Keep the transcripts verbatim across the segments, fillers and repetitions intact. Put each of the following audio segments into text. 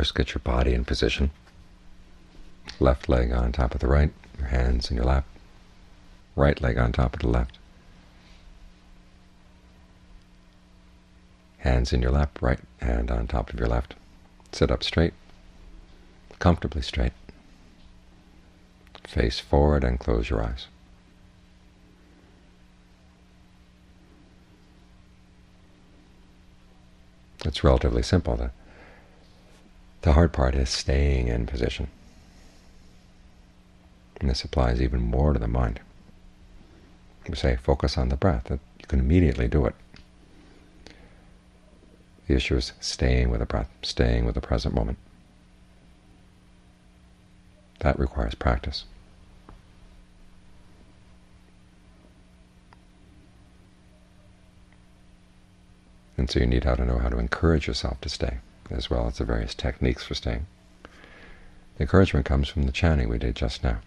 First get your body in position. Left leg on top of the right, your hands in your lap. Right leg on top of the left. Hands in your lap, right hand on top of your left. Sit up straight, comfortably straight. Face forward and close your eyes. It's relatively simple. The, the hard part is staying in position. And this applies even more to the mind. We say focus on the breath. You can immediately do it. The issue is staying with the breath, staying with the present moment. That requires practice. And so you need how to know how to encourage yourself to stay, as well as the various techniques for staying. The encouragement comes from the chanting we did just now.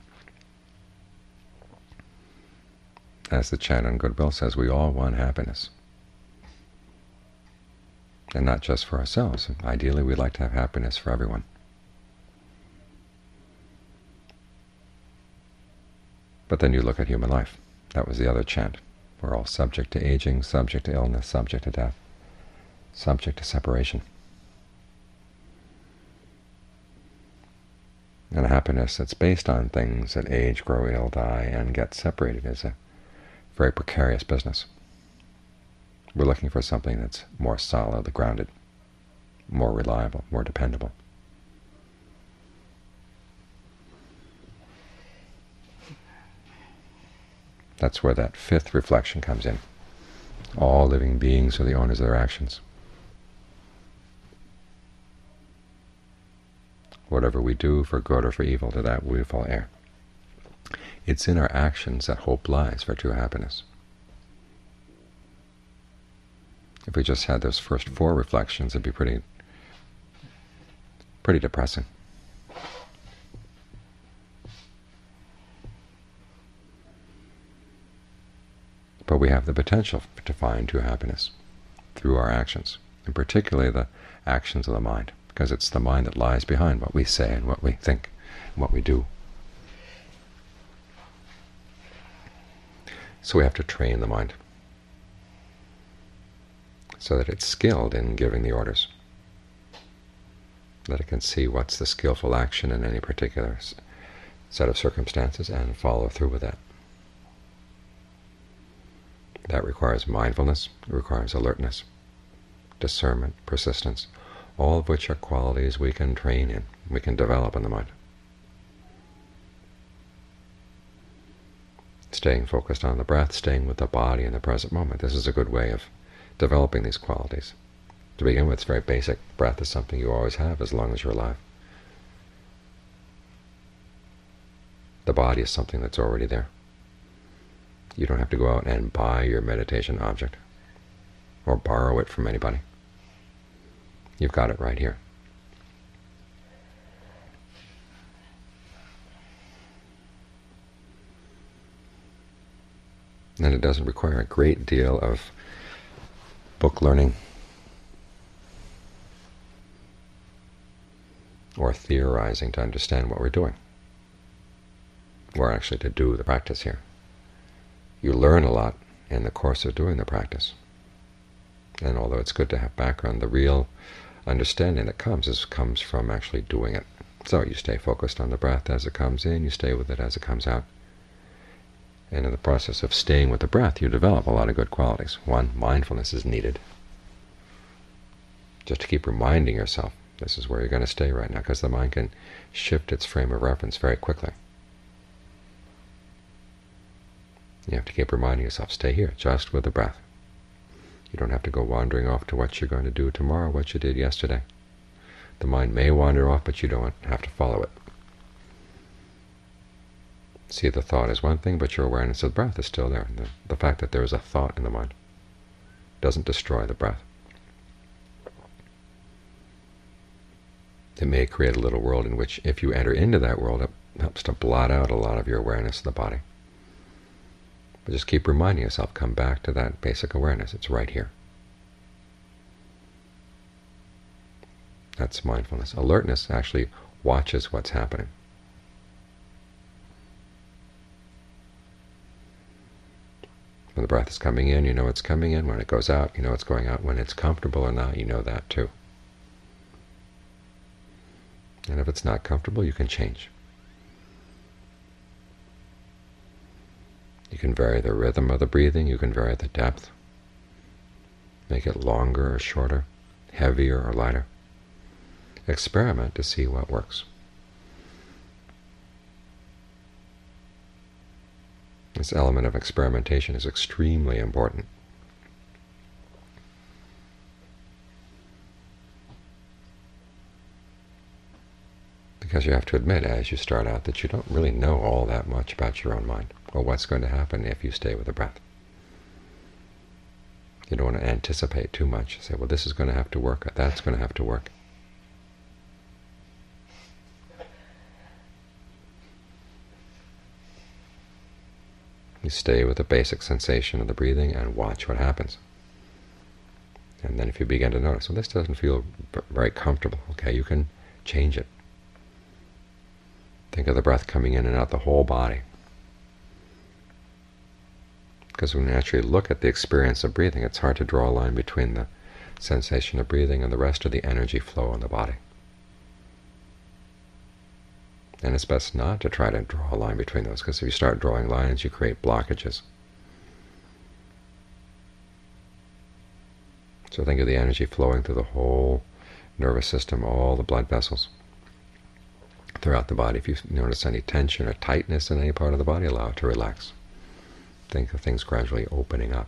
As the chant on Goodwill says, we all want happiness. And not just for ourselves. Ideally, we'd like to have happiness for everyone. But then you look at human life. That was the other chant. We're all subject to aging, subject to illness, subject to death, subject to separation. And a happiness that's based on things that age, grow ill, die, and get separated is a very precarious business. We're looking for something that's more solid, grounded, more reliable, more dependable. That's where that fifth reflection comes in. All living beings are the owners of their actions. Whatever we do, for good or for evil, to that we fall heir. It's in our actions that hope lies for true happiness. If we just had those first four reflections, it'd be pretty, pretty depressing. But we have the potential to find true happiness through our actions, and particularly the actions of the mind, because it's the mind that lies behind what we say and what we think and what we do. So we have to train the mind so that it's skilled in giving the orders, that it can see what's the skillful action in any particular set of circumstances and follow through with that. That requires mindfulness, it requires alertness, discernment, persistence, all of which are qualities we can train in, we can develop in the mind. Staying focused on the breath, staying with the body in the present moment. This is a good way of developing these qualities. To begin with, it's very basic. Breath is something you always have as long as you're alive. The body is something that's already there. You don't have to go out and buy your meditation object or borrow it from anybody. You've got it right here. And it doesn't require a great deal of book learning or theorizing to understand what we're doing, or actually to do the practice here. You learn a lot in the course of doing the practice. And although it's good to have background, the real understanding that comes is comes from actually doing it. So you stay focused on the breath as it comes in, you stay with it as it comes out. And in the process of staying with the breath, you develop a lot of good qualities. One, mindfulness is needed. Just to keep reminding yourself, this is where you're going to stay right now, because the mind can shift its frame of reference very quickly. You have to keep reminding yourself, stay here, just with the breath. You don't have to go wandering off to what you're going to do tomorrow, what you did yesterday. The mind may wander off, but you don't have to follow it. See, the thought is one thing, but your awareness of the breath is still there. The, the fact that there is a thought in the mind doesn't destroy the breath. It may create a little world in which, if you enter into that world, it helps to blot out a lot of your awareness of the body. But just keep reminding yourself, come back to that basic awareness. It's right here. That's mindfulness. Alertness actually watches what's happening. When the breath is coming in, you know it's coming in. When it goes out, you know it's going out. When it's comfortable or not, you know that too. And if it's not comfortable, you can change. You can vary the rhythm of the breathing. You can vary the depth. Make it longer or shorter, heavier or lighter. Experiment to see what works. This element of experimentation is extremely important. Because you have to admit, as you start out, that you don't really know all that much about your own mind, or what's going to happen if you stay with the breath. You don't want to anticipate too much. Say, well, this is going to have to work, or that's going to have to work. You stay with the basic sensation of the breathing and watch what happens. And then if you begin to notice, well, this doesn't feel very comfortable, okay, you can change it. Think of the breath coming in and out the whole body. Because when you actually look at the experience of breathing, it's hard to draw a line between the sensation of breathing and the rest of the energy flow in the body. And it's best not to try to draw a line between those, because if you start drawing lines, you create blockages. So think of the energy flowing through the whole nervous system, all the blood vessels throughout the body. If you notice any tension or tightness in any part of the body, allow it to relax. Think of things gradually opening up.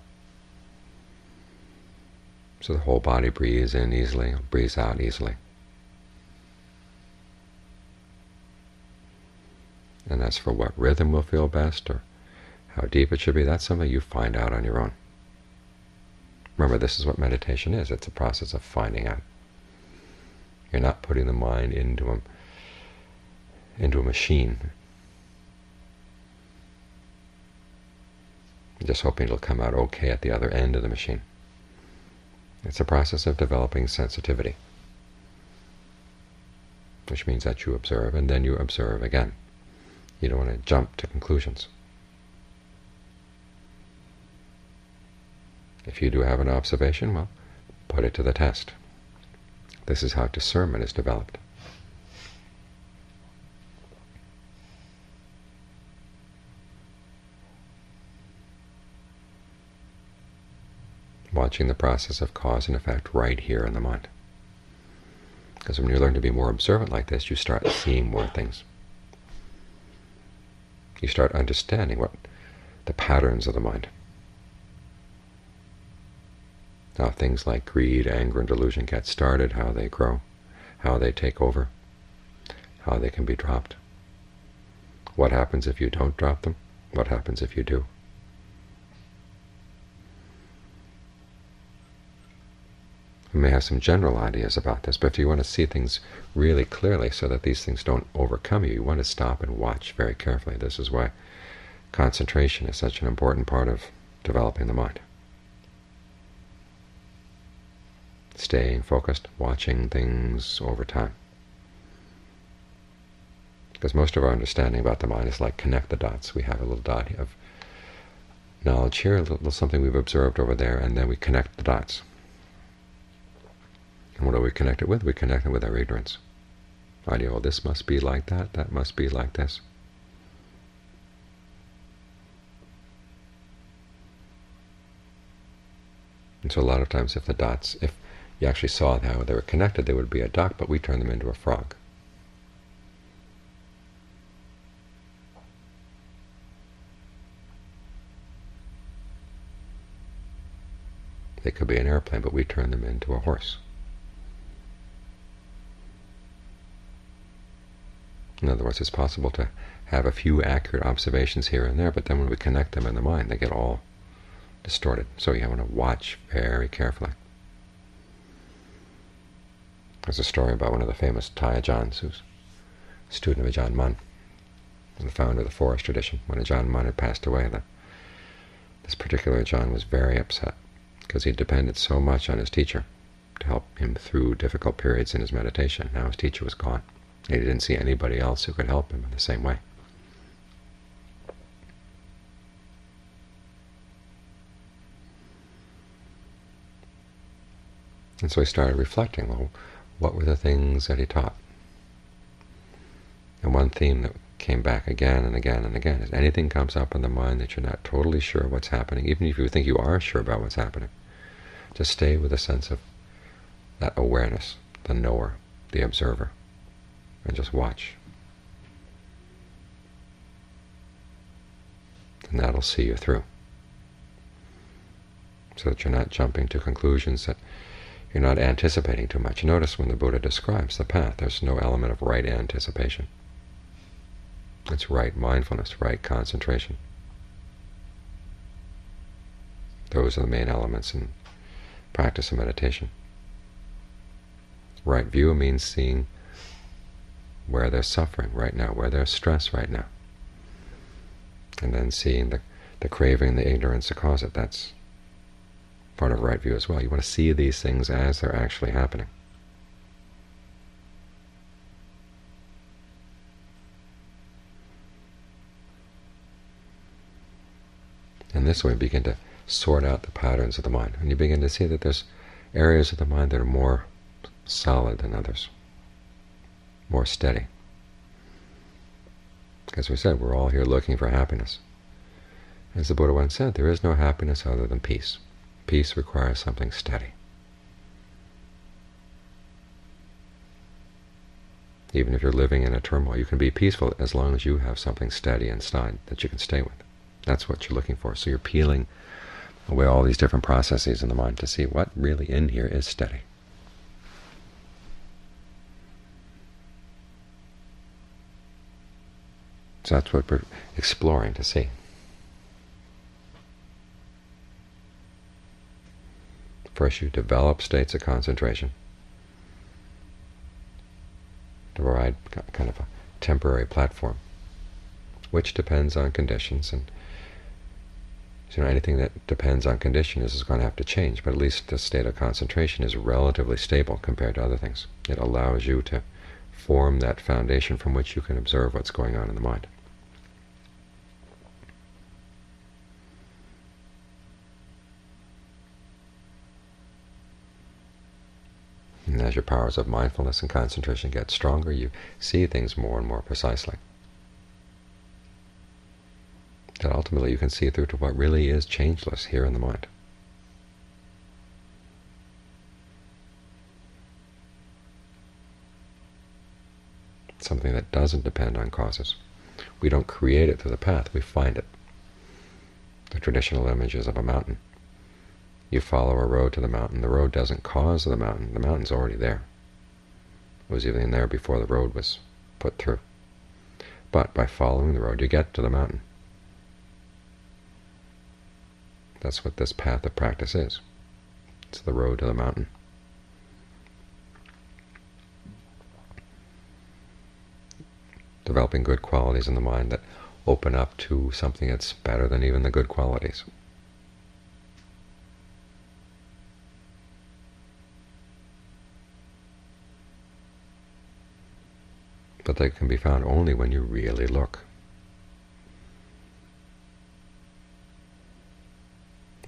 So the whole body breathes in easily, breathes out easily. And as for what rhythm will feel best or how deep it should be, that's something you find out on your own. Remember, this is what meditation is. It's a process of finding out. You're not putting the mind into a, into a machine. You're just hoping it'll come out okay at the other end of the machine. It's a process of developing sensitivity, which means that you observe and then you observe again. You don't want to jump to conclusions. If you do have an observation, well, put it to the test. This is how discernment is developed. Watching the process of cause and effect right here in the mind. Because when you learn to be more observant like this, you start seeing more things. You start understanding what the patterns of the mind. How things like greed, anger, and delusion get started, how they grow, how they take over, how they can be dropped. What happens if you don't drop them? What happens if you do? We may have some general ideas about this, but if you want to see things really clearly so that these things don't overcome you, you want to stop and watch very carefully. This is why concentration is such an important part of developing the mind. Staying focused, watching things over time. Because most of our understanding about the mind is like connect the dots. We have a little dot of knowledge here, a little something we've observed over there, and then we connect the dots. And what do we connect it with? We connect it with our ignorance. Idea, well, this must be like that, that must be like this. And so a lot of times if the dots, if you actually saw how they were connected, they would be a duck, but we turn them into a frog. They could be an airplane, but we turn them into a horse. In other words, it's possible to have a few accurate observations here and there, but then when we connect them in the mind, they get all distorted. So you want to watch very carefully. There's a story about one of the famous Thai Ajahn's, who's a student of Ajahn Mun, the founder of the Forest Tradition. When Ajahn Mun had passed away, the, this particular Ajahn was very upset because he depended so much on his teacher. to help him through difficult periods in his meditation. Now his teacher was gone, and he didn't see anybody else who could help him in the same way. And so he started reflecting, well, what were the things that he taught? And one theme that came back again and again and again is, anything comes up in the mind that you're not totally sure what's happening, even if you think you are sure about what's happening, just stay with a sense of that awareness, the knower, the observer, and just watch. And that'll see you through, so that you're not jumping to conclusions that you're not anticipating too much. Notice when the Buddha describes the path, there's no element of right anticipation. It's right mindfulness, right concentration. Those are the main elements in practice of meditation. Right view means seeing where there's suffering right now, where there's stress right now, and then seeing the, the craving, the ignorance that causes it. That's part of right view as well. You want to see these things as they're actually happening. And this way you begin to sort out the patterns of the mind, and you begin to see that there's areas of the mind that are more solid than others, more steady. As we said, we're all here looking for happiness. As the Buddha once said, there is no happiness other than peace. Peace requires something steady. Even if you're living in a turmoil, you can be peaceful as long as you have something steady inside that you can stay with. That's what you're looking for. So you're peeling away all these different processes in the mind to see what really in here is steady. So that's what we're exploring to see. First you develop states of concentration to provide kind of a temporary platform, which depends on conditions. And you know, anything that depends on conditions is going to have to change, but at least the state of concentration is relatively stable compared to other things. It allows you to form that foundation from which you can observe what's going on in the mind. And as your powers of mindfulness and concentration get stronger, you see things more and more precisely. That ultimately you can see through to what really is changeless here in the mind. Something that doesn't depend on causes. We don't create it through the path, we find it. The traditional images of a mountain. You follow a road to the mountain. The road doesn't cause the mountain. The mountain's already there. It was even there before the road was put through. But by following the road, you get to the mountain. That's what this path of practice is. It's the road to the mountain. Developing good qualities in the mind that open up to something that's better than even the good qualities. But they can be found only when you really look.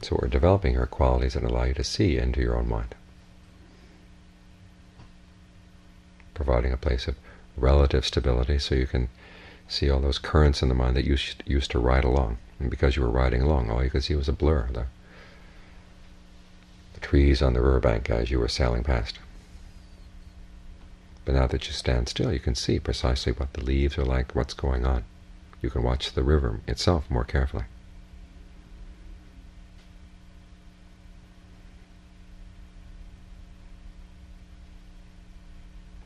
So what we're developing are qualities that allow you to see into your own mind, providing a place of relative stability so you can see all those currents in the mind that you used to ride along. And because you were riding along, all you could see was a blur, the, the trees on the riverbank as you were sailing past. But now that you stand still, you can see precisely what the leaves are like, what's going on. You can watch the river itself more carefully.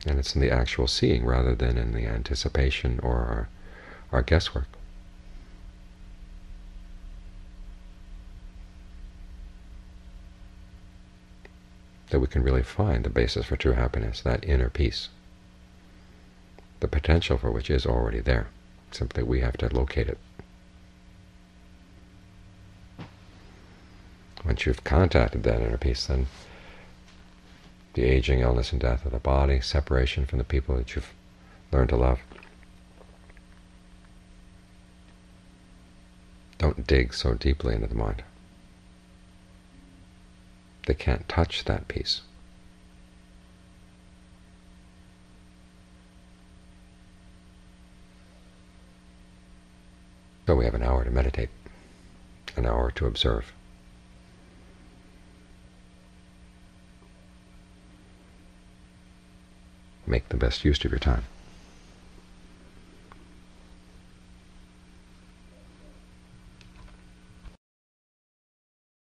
And it's in the actual seeing rather than in the anticipation or our, our guesswork. That we can really find the basis for true happiness, that inner peace, the potential for which is already there. Simply we have to locate it. Once you've contacted that inner peace, then the aging, illness, and death of the body, separation from the people that you've learned to love. Don't dig so deeply into the mind. They can't touch that peace. So we have an hour to meditate, an hour to observe. Make the best use of your time.